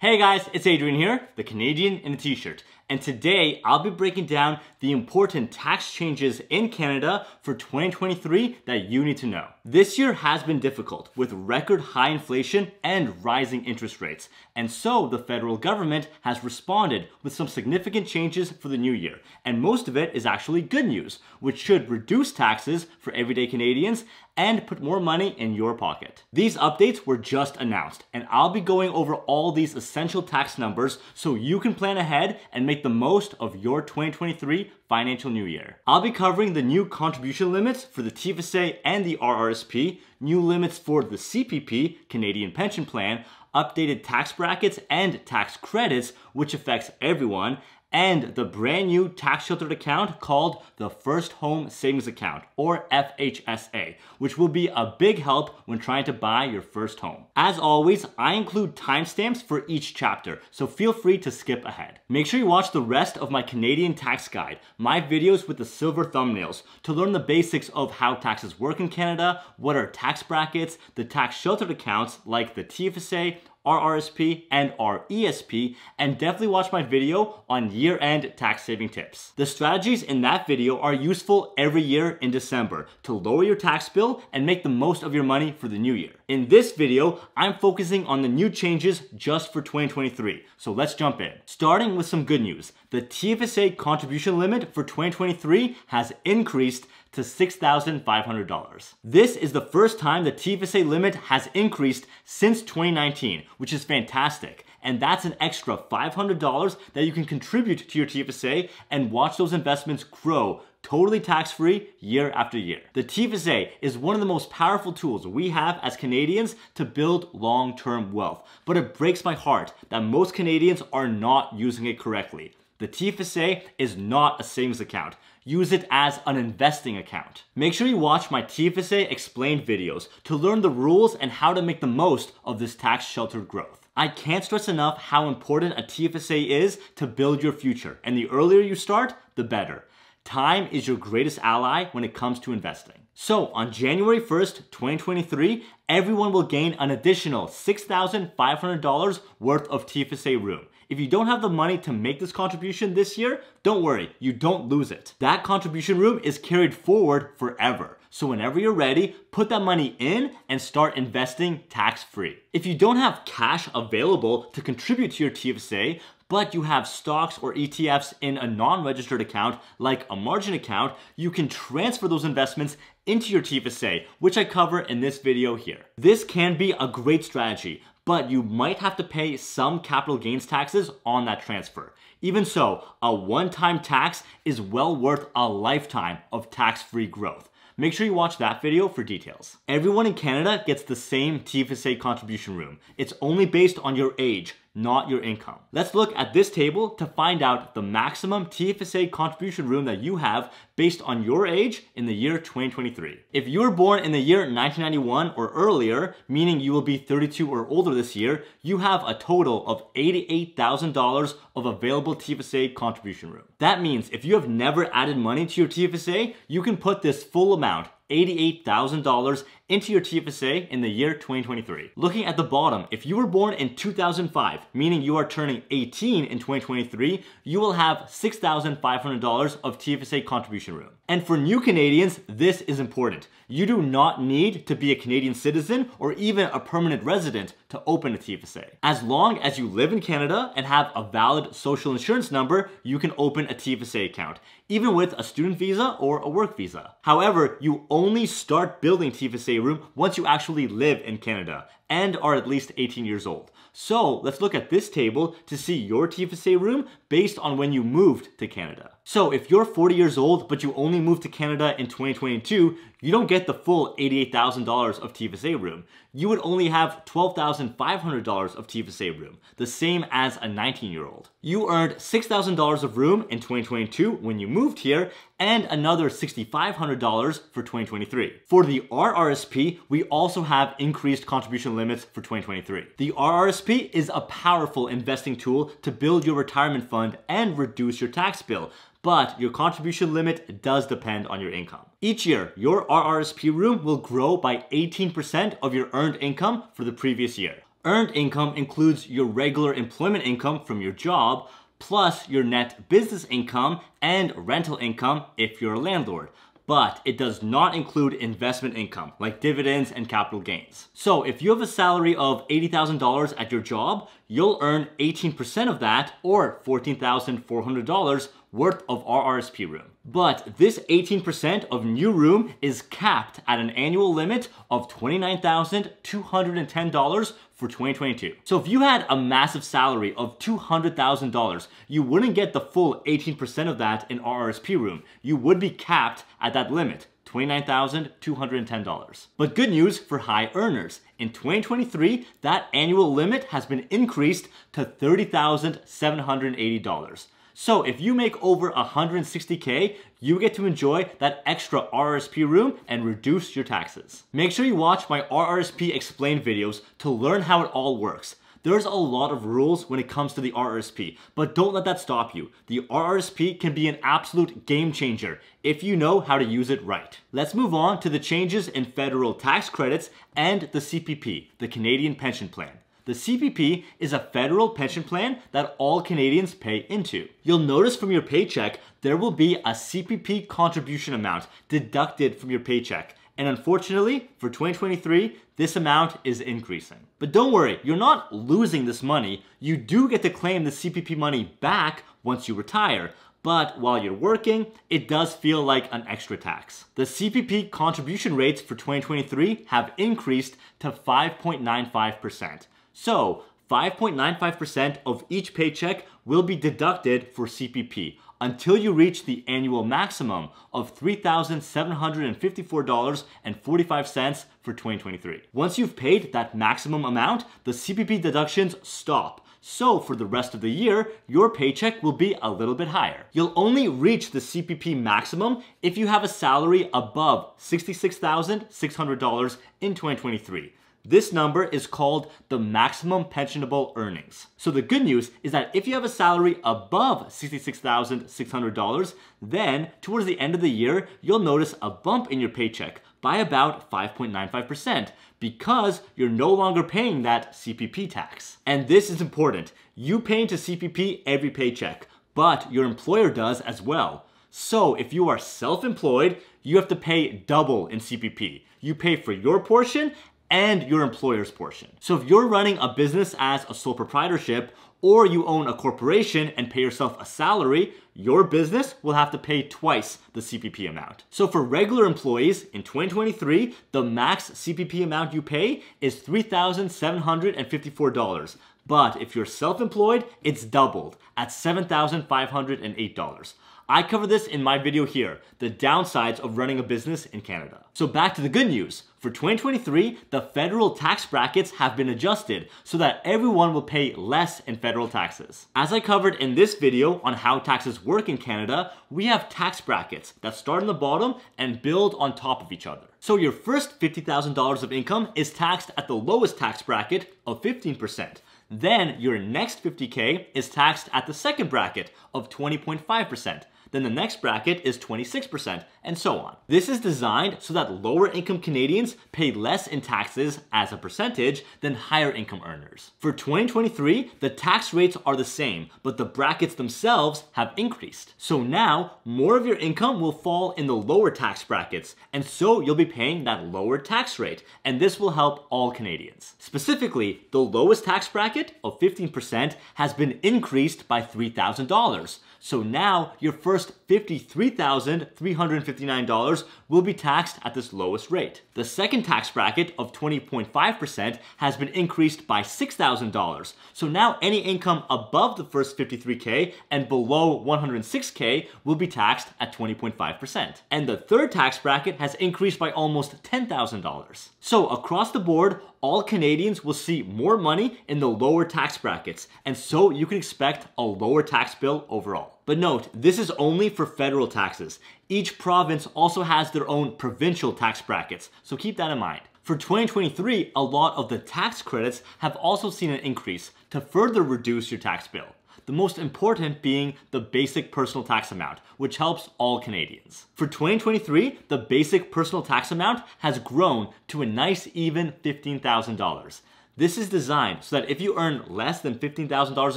Hey guys, it's Adrian here, the Canadian in a T-shirt, and today I'll be breaking down the important tax changes in Canada for 2023 that you need to know. This year has been difficult with record high inflation and rising interest rates, and so the federal government has responded with some significant changes for the new year, and most of it is actually good news, which should reduce taxes for everyday Canadians and put more money in your pocket. These updates were just announced, and I'll be going over all these essential tax numbers so you can plan ahead and make the most of your 2023 financial new year. I'll be covering the new contribution limits for the TFSA and the RRSP, new limits for the CPP, Canadian Pension Plan, updated tax brackets and tax credits, which affects everyone, and the brand new tax sheltered account called the First Home Savings Account, or FHSA, which will be a big help when trying to buy your first home. As always, I include timestamps for each chapter, so feel free to skip ahead. Make sure you watch the rest of my Canadian tax guide, my videos with the silver thumbnails, to learn the basics of how taxes work in Canada, what are tax brackets, the tax sheltered accounts like the TFSA, RRSP and RESP, and definitely watch my video on year-end tax saving tips. The strategies in that video are useful every year in December to lower your tax bill and make the most of your money for the new year. In this video, I'm focusing on the new changes just for 2023, so let's jump in. Starting with some good news, the TFSA contribution limit for 2023 has increased to $6,500. This is the first time the TFSA limit has increased since 2019, which is fantastic. And that's an extra $500 that you can contribute to your TFSA and watch those investments grow totally tax-free year after year. The TFSA is one of the most powerful tools we have as Canadians to build long-term wealth, but it breaks my heart that most Canadians are not using it correctly. The TFSA is not a savings account. Use it as an investing account. Make sure you watch my TFSA explained videos to learn the rules and how to make the most of this tax sheltered growth. I can't stress enough how important a TFSA is to build your future, and the earlier you start, the better. Time is your greatest ally when it comes to investing. So on January 1st, 2023, everyone will gain an additional $6,500 worth of TFSA room. If you don't have the money to make this contribution this year, don't worry, you don't lose it. That contribution room is carried forward forever. So whenever you're ready, put that money in and start investing tax-free. If you don't have cash available to contribute to your TFSA, but you have stocks or ETFs in a non-registered account, like a margin account, you can transfer those investments into your TFSA, which I cover in this video here. This can be a great strategy, but you might have to pay some capital gains taxes on that transfer. Even so, a one-time tax is well worth a lifetime of tax-free growth. Make sure you watch that video for details. Everyone in Canada gets the same TFSA contribution room. It's only based on your age, not your income. Let's look at this table to find out the maximum TFSA contribution room that you have based on your age in the year 2023. If you were born in the year 1991 or earlier, meaning you will be 32 or older this year, you have a total of $88,000 of available TFSA contribution room. That means if you have never added money to your TFSA, you can put this full amount, $88,000, into your TFSA in the year 2023. Looking at the bottom, if you were born in 2005, meaning you are turning 18 in 2023, you will have $6,500 of TFSA contribution room. And for new Canadians, this is important. You do not need to be a Canadian citizen or even a permanent resident to open a TFSA. As long as you live in Canada and have a valid social insurance number, you can open a TFSA account, even with a student visa or a work visa. However, you only start building TFSA room once you actually live in Canada and are at least 18 years old. So let's look at this table to see your TFSA room based on when you moved to Canada. So if you're 40 years old, but you only moved to Canada in 2022, you don't get the full $88,000 of TFSA room. You would only have $12,500 of TFSA room, the same as a 19-year-old. You earned $6,000 of room in 2022 when you moved here, and another $6,500 for 2023. For the RRSP, we also have increased contribution limits for 2023. The RRSP is a powerful investing tool to build your retirement fund and reduce your tax bill, but your contribution limit does depend on your income. Each year, your RRSP room will grow by 18% of your earned income for the previous year. Earned income includes your regular employment income from your job, plus your net business income and rental income if you're a landlord. But it does not include investment income like dividends and capital gains. So if you have a salary of $80,000 at your job, you'll earn 18% of that or $14,400 worth of RRSP room. But this 18% of new room is capped at an annual limit of $29,210 for 2022. So if you had a massive salary of $200,000, you wouldn't get the full 18% of that in RRSP room. You would be capped at that limit, $29,210. But good news for high earners. In 2023, that annual limit has been increased to $30,780. So if you make over 160K, you get to enjoy that extra RRSP room and reduce your taxes. Make sure you watch my RRSP Explained videos to learn how it all works. There's a lot of rules when it comes to the RRSP, but don't let that stop you. The RRSP can be an absolute game changer if you know how to use it right. Let's move on to the changes in federal tax credits and the CPP, the Canadian Pension Plan. The CPP is a federal pension plan that all Canadians pay into. You'll notice from your paycheck, there will be a CPP contribution amount deducted from your paycheck. And unfortunately, for 2023, this amount is increasing. But don't worry, you're not losing this money. You do get to claim the CPP money back once you retire. But while you're working, it does feel like an extra tax. The CPP contribution rates for 2023 have increased to 5.95%. So 5.95% of each paycheck will be deducted for CPP until you reach the annual maximum of $3,754.45 for 2023. Once you've paid that maximum amount, the CPP deductions stop. So for the rest of the year, your paycheck will be a little bit higher. You'll only reach the CPP maximum if you have a salary above $66,600 in 2023. This number is called the maximum pensionable earnings. So the good news is that if you have a salary above $66,600, then towards the end of the year, you'll notice a bump in your paycheck by about 5.95% because you're no longer paying that CPP tax. And this is important. You pay into CPP every paycheck, but your employer does as well. So if you are self-employed, you have to pay double in CPP. You pay for your portion and your employer's portion. So if you're running a business as a sole proprietorship, or you own a corporation and pay yourself a salary, your business will have to pay twice the CPP amount. So for regular employees in 2023, the max CPP amount you pay is $3,754. But if you're self-employed, it's doubled at $7,508. I cover this in my video here, the downsides of running a business in Canada. So back to the good news. For 2023, the federal tax brackets have been adjusted so that everyone will pay less in federal taxes. As I covered in this video on how taxes work in Canada, we have tax brackets that start on the bottom and build on top of each other. So your first $50,000 of income is taxed at the lowest tax bracket of 15%. Then your next 50K is taxed at the second bracket of 20.5%. Then the next bracket is 26%, and so on. This is designed so that lower income Canadians pay less in taxes as a percentage than higher income earners. For 2023, the tax rates are the same, but the brackets themselves have increased. So now, more of your income will fall in the lower tax brackets, and so you'll be paying that lower tax rate, and this will help all Canadians. Specifically, the lowest tax bracket of 15% has been increased by $3,000. So now, your first $53,359 will be taxed at this lowest rate. The second tax bracket of 20.5% has been increased by $6,000. So now any income above the first 53K and below 106K will be taxed at 20.5%. And the third tax bracket has increased by almost $10,000. So across the board, all Canadians will see more money in the lower tax brackets, and so you can expect a lower tax bill overall. But note, this is only for federal taxes. Each province also has their own provincial tax brackets, so keep that in mind. For 2023, a lot of the tax credits have also seen an increase to further reduce your tax bill. The most important being the basic personal tax amount, which helps all Canadians. For 2023, the basic personal tax amount has grown to a nice even $15,000. This is designed so that if you earn less than $15,000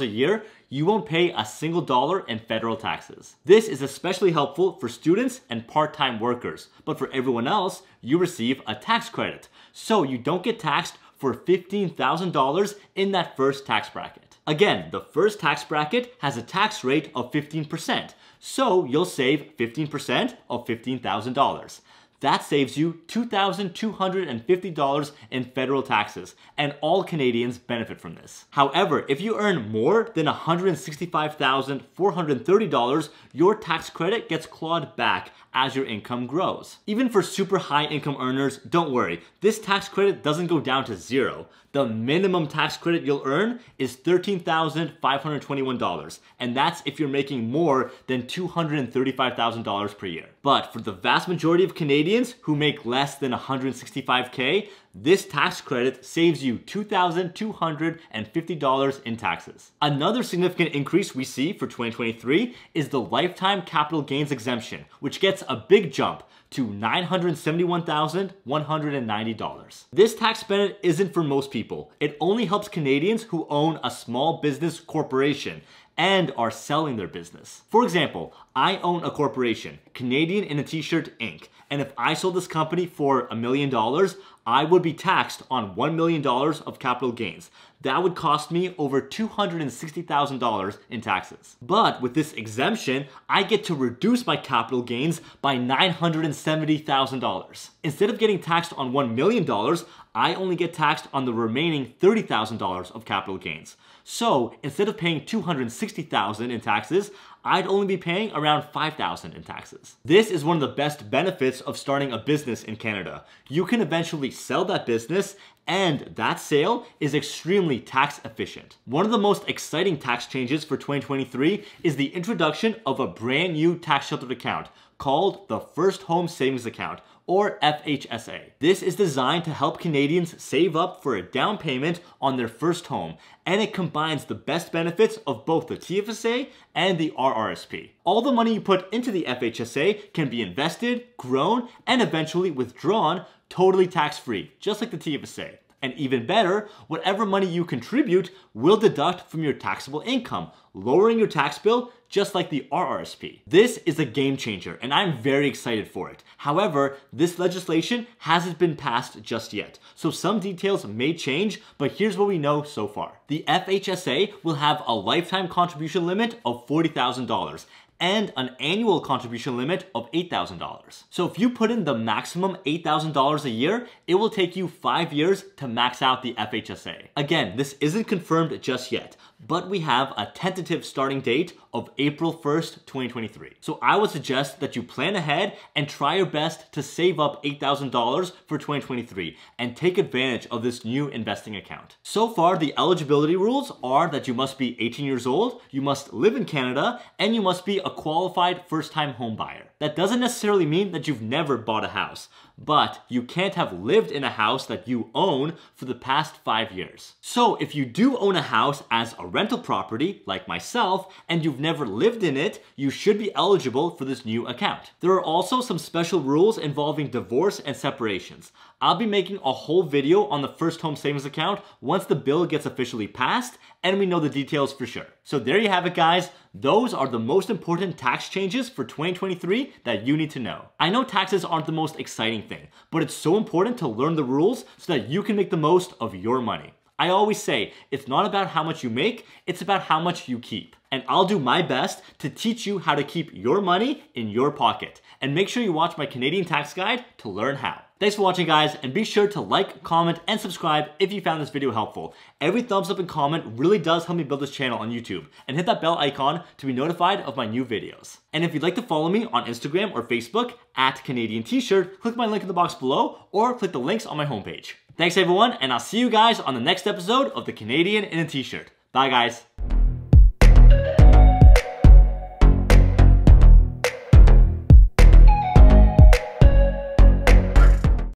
a year, you won't pay a single dollar in federal taxes. This is especially helpful for students and part-time workers, but for everyone else, you receive a tax credit, so you don't get taxed for $15,000 in that first tax bracket. Again, the first tax bracket has a tax rate of 15%, so you'll save 15% of $15,000. That saves you $2,250 in federal taxes, and all Canadians benefit from this. However, if you earn more than $165,430, your tax credit gets clawed back as your income grows. Even for super high income earners, don't worry, this tax credit doesn't go down to zero. The minimum tax credit you'll earn is $13,521, and that's if you're making more than $235,000 per year. But for the vast majority of Canadians who make less than $165K, this tax credit saves you $2,250 in taxes. Another significant increase we see for 2023 is the lifetime capital gains exemption, which gets a big jump to $971,190. This tax benefit isn't for most people. It only helps Canadians who own a small business corporation and are selling their business. For example, I own a corporation, Canadian in a T-shirt Inc., and if I sold this company for $1 million, I would be taxed on $1 million of capital gains. That would cost me over $260,000 in taxes. But with this exemption, I get to reduce my capital gains by $970,000. Instead of getting taxed on $1 million, I only get taxed on the remaining $30,000 of capital gains. So instead of paying $260,000 in taxes, I'd only be paying around $5,000 in taxes. This is one of the best benefits of starting a business in Canada. You can eventually sell that business, and that sale is extremely tax efficient. One of the most exciting tax changes for 2023 is the introduction of a brand new tax sheltered account called the First Home Savings Account, or FHSA. This is designed to help Canadians save up for a down payment on their first home, and it combines the best benefits of both the TFSA and the RRSP. All the money you put into the FHSA can be invested, grown, and eventually withdrawn totally tax-free, just like the TFSA. And even better, whatever money you contribute will deduct from your taxable income, lowering your tax bill just like the RRSP. This is a game changer, and I'm very excited for it. However, this legislation hasn't been passed just yet, so some details may change, but here's what we know so far. The FHSA will have a lifetime contribution limit of $40,000, and an annual contribution limit of $8,000. So if you put in the maximum $8,000 a year, it will take you 5 years to max out the FHSA. Again, this isn't confirmed just yet, but we have a tentative starting date of April 1st, 2023. So I would suggest that you plan ahead and try your best to save up $8,000 for 2023 and take advantage of this new investing account. So far, the eligibility rules are that you must be 18 years old, you must live in Canada, and you must be a qualified first-time home buyer. That doesn't necessarily mean that you've never bought a house, but you can't have lived in a house that you own for the past 5 years. So if you do own a house as a rental property, like myself, and you've never lived in it, you should be eligible for this new account. There are also some special rules involving divorce and separations. I'll be making a whole video on the First Home Savings Account once the bill gets officially passed and we know the details for sure. So there you have it, guys. Those are the most important tax changes for 2023 that you need to know. I know taxes aren't the most exciting thing, but it's so important to learn the rules so that you can make the most of your money. I always say, it's not about how much you make, it's about how much you keep. And I'll do my best to teach you how to keep your money in your pocket. And make sure you watch my Canadian tax guide to learn how. Thanks for watching, guys, and be sure to like, comment, and subscribe if you found this video helpful. Every thumbs up and comment really does help me build this channel on YouTube, and hit that bell icon to be notified of my new videos. And if you'd like to follow me on Instagram or Facebook, @Canadian T-shirt, click my link in the box below or click the links on my homepage. Thanks everyone, and I'll see you guys on the next episode of the Canadian in a T-shirt. Bye guys.